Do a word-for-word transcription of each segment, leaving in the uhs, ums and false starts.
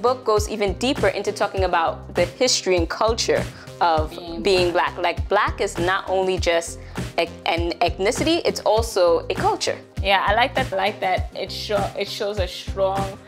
book goes even deeper into talking about the history and culture of being Black. Like, Black is not only just an ethnicity, it's also a culture. Yeah, I like that. I like that it show it shows a strong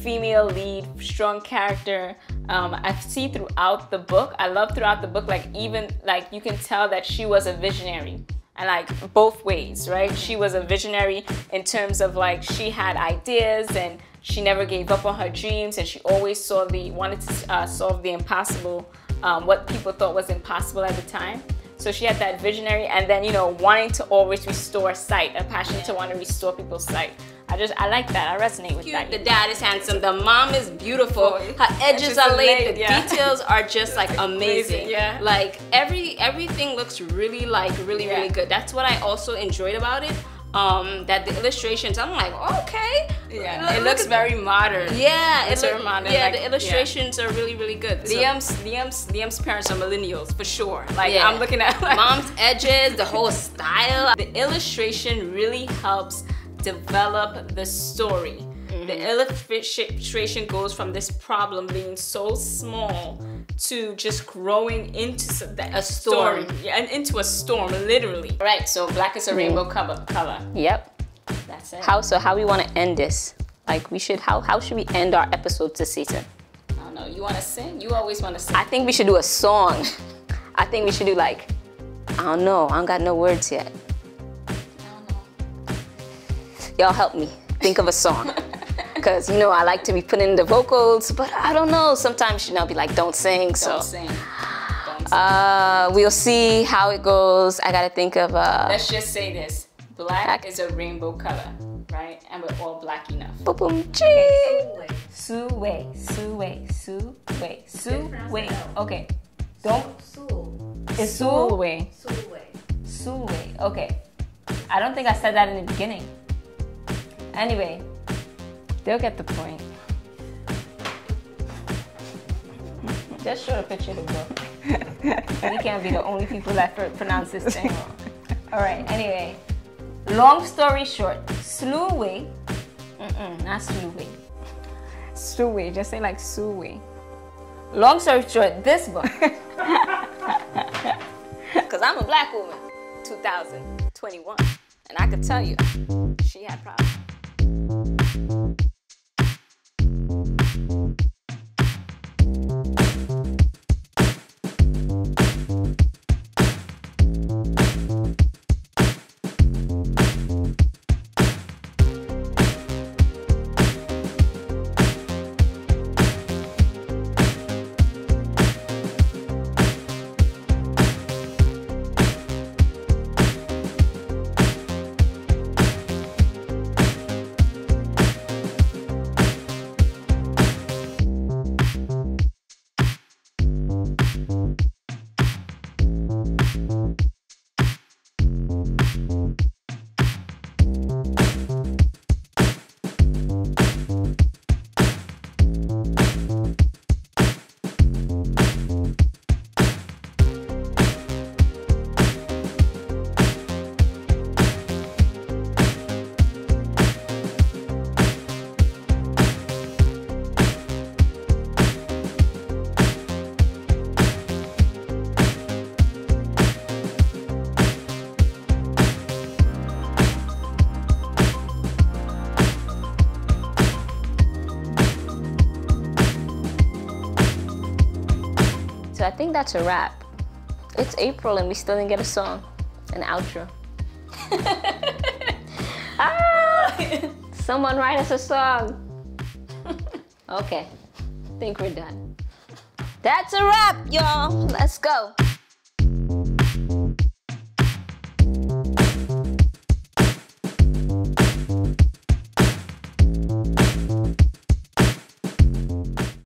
female lead, strong character. Um, I see throughout the book. I love throughout the book. Like, even like you can tell that she was a visionary. And like both ways, right? She was a visionary in terms of like she had ideas and she never gave up on her dreams, and she always saw the wanted to uh, solve the impossible, um, what people thought was impossible at the time. So she had that visionary, and then, you know, wanting to always restore sight, a passion to want to restore people's sight. I just, I like that. I resonate with Cute. that. The dad is handsome. The mom is beautiful. Her edges are laid. The yeah. details are just like amazing. Yeah. Like every everything looks really like really yeah. really good. That's what I also enjoyed about it. Um, that the illustrations, I'm like, okay. Yeah. Look, it looks very modern. Yeah. It's very modern. Yeah. Like, the illustrations yeah. are really really good. So. Liam's Liam's Liam's parents are millennials for sure. Like yeah. I'm looking at like, mom's edges, the whole style. The illustration really helps develop the story. Mm-hmm. The illustration goes from this problem being so small to just growing into a storm, storm. Yeah, and into a storm, literally. All right, so black is a rainbow mm-hmm. color. Yep. That's it. How so? How we want to end this? Like we should. How how should we end our episode this season? I don't know. You want to sing? You always want to sing. I think we should do a song. I think we should do like, I don't know. I don't got no words yet. Y'all help me think of a song, because you know I like to be putting in the vocals, but I don't know. Sometimes you know I'll be like, don't sing. Don't so, sing. Don't sing. Uh, we'll see how it goes. I gotta think of. Uh, Let's just say this: black, black is a rainbow color, right? And we're all black enough. Boom, boom, ching. Suwe, Suwe, Suwe, Suwe. Okay. Don't. It's Suwe. Suwe. Suwe. Okay. I don't think I said that in the beginning. Anyway, they'll get the point. Just show the picture to go. We can't be the only people that pronounce this thing wrong. All right, anyway. Long story short, Suwe. Mm-mm, not Suwe. Suwe, just say like Suwe. Long story short, this book. Because I'm a black woman, two thousand twenty-one. And I could tell you, she had problems. I think that's a wrap. It's April and we still didn't get a song, an outro. ah, someone write us a song. Okay, I think we're done. That's a wrap, y'all. Let's go.